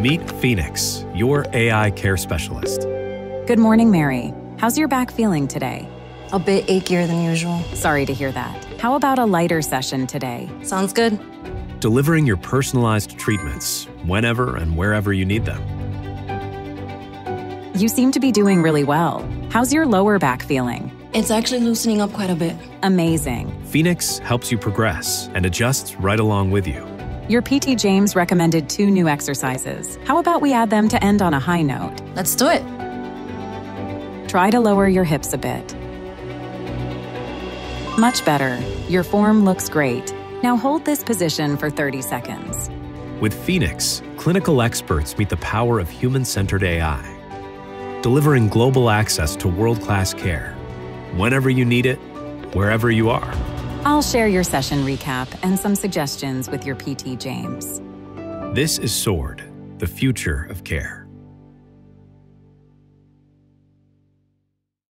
Meet Phoenix, your AI care specialist. Good morning, Mary. How's your back feeling today? A bit achier than usual. Sorry to hear that. How about a lighter session today? Sounds good. Delivering your personalized treatments whenever and wherever you need them. You seem to be doing really well. How's your lower back feeling? It's actually loosening up quite a bit. Amazing. Phoenix helps you progress and adjusts right along with you. Your PT James recommended 2 new exercises. How about we add them to end on a high note? Let's do it. Try to lower your hips a bit. Much better. Your form looks great. Now hold this position for 30 seconds. With Phoenix, clinical experts meet the power of human-centered AI, delivering global access to world-class care, whenever you need it, wherever you are. I'll share your session recap and some suggestions with your PT James. This is Sword, the future of care.